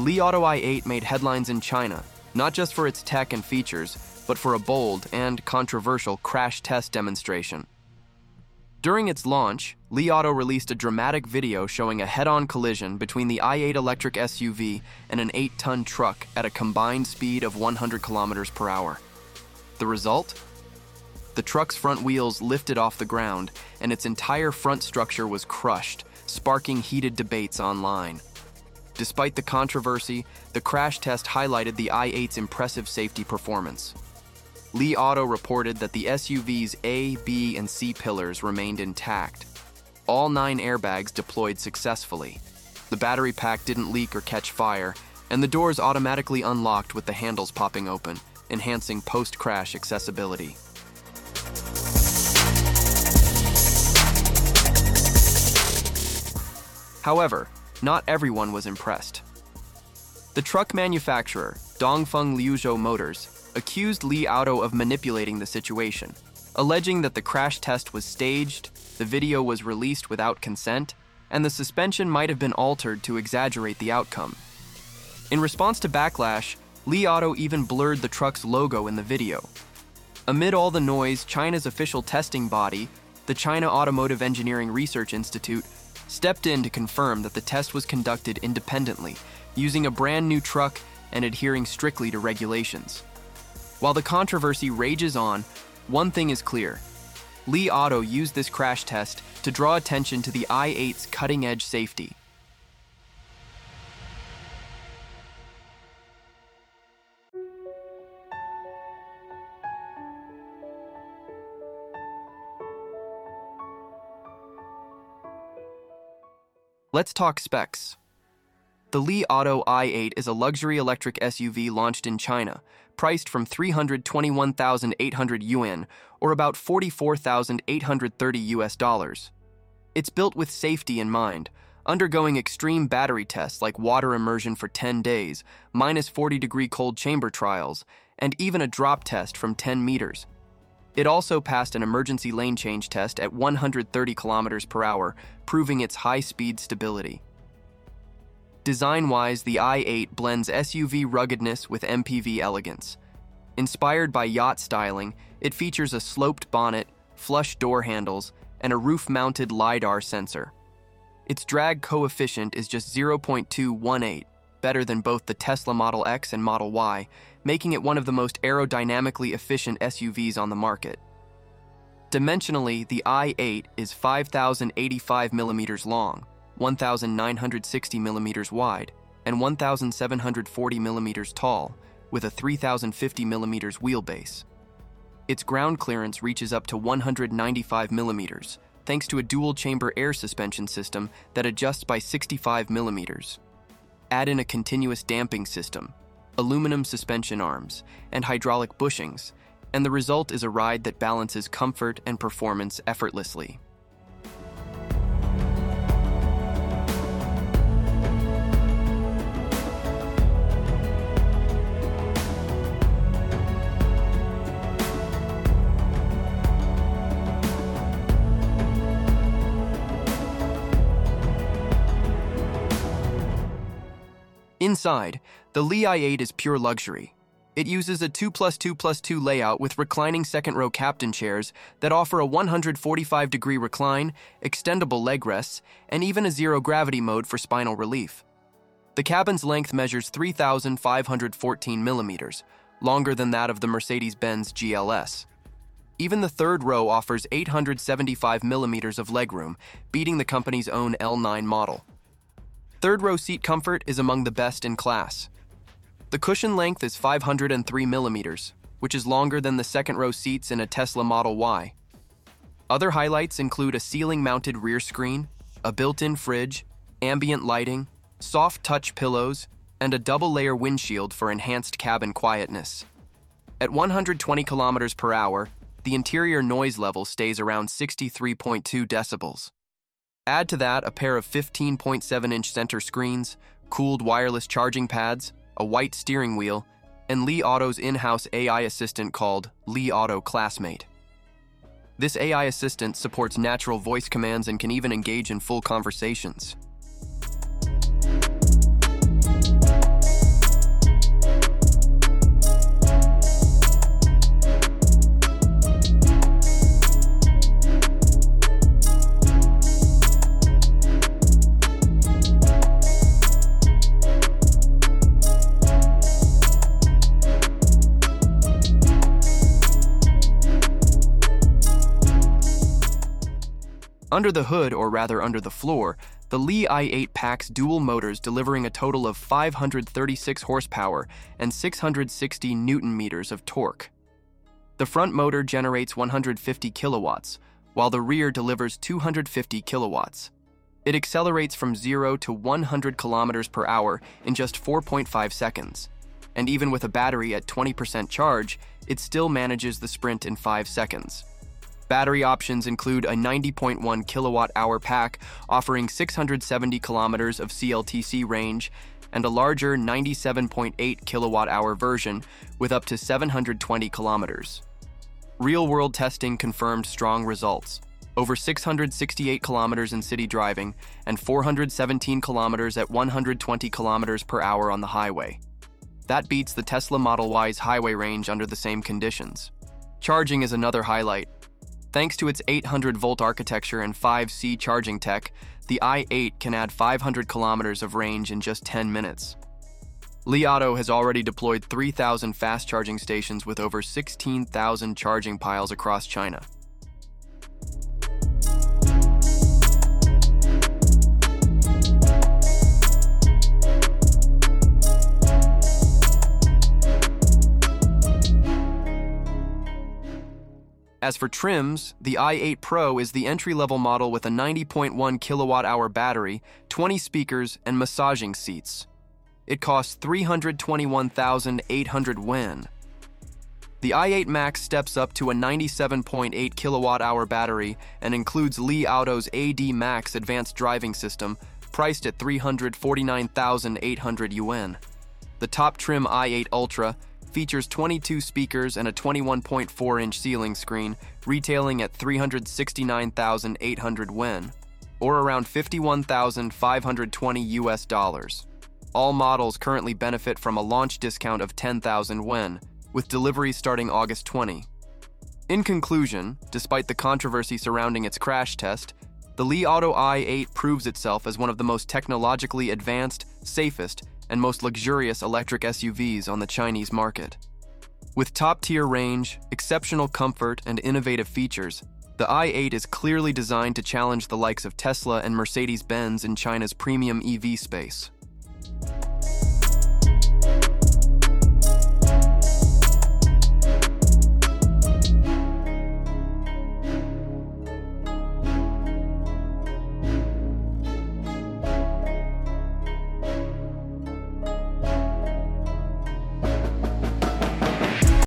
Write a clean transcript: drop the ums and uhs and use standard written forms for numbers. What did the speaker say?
The Li Auto i8 made headlines in China, not just for its tech and features, but for a bold and controversial crash test demonstration. During its launch, Li Auto released a dramatic video showing a head-on collision between the i8 electric SUV and an 8-ton truck at a combined speed of 100 km/h. The result? The truck's front wheels lifted off the ground, and its entire front structure was crushed, sparking heated debates online. Despite the controversy, the crash test highlighted the i8's impressive safety performance. Li Auto reported that the SUV's A, B, and C pillars remained intact. All 9 airbags deployed successfully. The battery pack didn't leak or catch fire, and the doors automatically unlocked with the handles popping open, enhancing post-crash accessibility. However, not everyone was impressed. The truck manufacturer, Dongfeng Liuzhou Motors, accused Li Auto of manipulating the situation, alleging that the crash test was staged, the video was released without consent, and the suspension might have been altered to exaggerate the outcome. In response to backlash, Li Auto even blurred the truck's logo in the video. Amid all the noise, China's official testing body, the China Automotive Engineering Research Institute, stepped in to confirm that the test was conducted independently, using a brand new truck and adhering strictly to regulations. While the controversy rages on, one thing is clear. Li Auto used this crash test to draw attention to the i8's cutting-edge safety. Let's talk specs. The Li Auto i8 is a luxury electric SUV launched in China, priced from 321,800 yuan, or about $44,830. It's built with safety in mind, undergoing extreme battery tests like water immersion for 10 days, -40-degree cold chamber trials, and even a drop test from 10 meters. It also passed an emergency lane change test at 130 km/h, proving its high-speed stability. Design-wise, the i8 blends SUV ruggedness with MPV elegance. Inspired by yacht styling, it features a sloped bonnet, flush door handles, and a roof-mounted LiDAR sensor. Its drag coefficient is just 0.218, better than both the Tesla Model X and Model Y, making it one of the most aerodynamically efficient SUVs on the market. Dimensionally, the i8 is 5,085 mm long, 1,960 mm wide, and 1,740 mm tall, with a 3,050 mm wheelbase. Its ground clearance reaches up to 195 mm, thanks to a dual-chamber air suspension system that adjusts by 65 mm. Add in a continuous damping system, aluminum suspension arms, and hydraulic bushings, and the result is a ride that balances comfort and performance effortlessly. Inside, the Li i8 is pure luxury. It uses a 2+2+2 layout with reclining second-row captain chairs that offer a 145-degree recline, extendable leg rests, and even a zero-gravity mode for spinal relief. The cabin's length measures 3,514 millimeters, longer than that of the Mercedes-Benz GLS. Even the third row offers 875 millimeters of legroom, beating the company's own L9 model. Third-row seat comfort is among the best in class. The cushion length is 503 millimeters, which is longer than the second-row seats in a Tesla Model Y. Other highlights include a ceiling-mounted rear screen, a built-in fridge, ambient lighting, soft-touch pillows, and a double-layer windshield for enhanced cabin quietness. At 120 km/h, the interior noise level stays around 63.2 decibels. Add to that a pair of 15.7-inch center screens, cooled wireless charging pads, a white steering wheel, and Li Auto's in-house AI assistant called Li Auto Classmate. This AI assistant supports natural voice commands and can even engage in full conversations. Under the hood, or rather under the floor, the Li i8 packs dual motors delivering a total of 536 horsepower and 660 newton-meters of torque. The front motor generates 150 kilowatts, while the rear delivers 250 kilowatts. It accelerates from 0 to 100 kilometers per hour in just 4.5 seconds. And even with a battery at 20% charge, it still manages the sprint in 5 seconds. Battery options include a 90.1 kilowatt-hour pack offering 670 kilometers of CLTC range and a larger 97.8 kilowatt-hour version with up to 720 kilometers. Real-world testing confirmed strong results: over 668 kilometers in city driving and 417 kilometers at 120 kilometers per hour on the highway. That beats the Tesla Model Y's highway range under the same conditions. Charging is another highlight. Thanks to its 800-volt architecture and 5C charging tech, the i8 can add 500 kilometers of range in just 10 minutes. Li Auto has already deployed 3,000 fast-charging stations with over 16,000 charging piles across China. As for trims, the i8 Pro is the entry-level model with a 90.1 kilowatt-hour battery, 20 speakers, and massaging seats. It costs 321,800 yuan. The i8 Max steps up to a 97.8 kilowatt-hour battery and includes Li Auto's AD Max advanced driving system, priced at 349,800 yuan. The top trim i8 Ultra features 22 speakers and a 21.4-inch ceiling screen, retailing at 369,800 yuan, or around $51,520. All models currently benefit from a launch discount of 10,000 yuan, with delivery starting August 20. In conclusion, despite the controversy surrounding its crash test, the Li Auto i8 proves itself as one of the most technologically advanced, safest, and most luxurious electric SUVs on the Chinese market. With top-tier range, exceptional comfort, and innovative features, the i8 is clearly designed to challenge the likes of Tesla and Mercedes-Benz in China's premium EV space.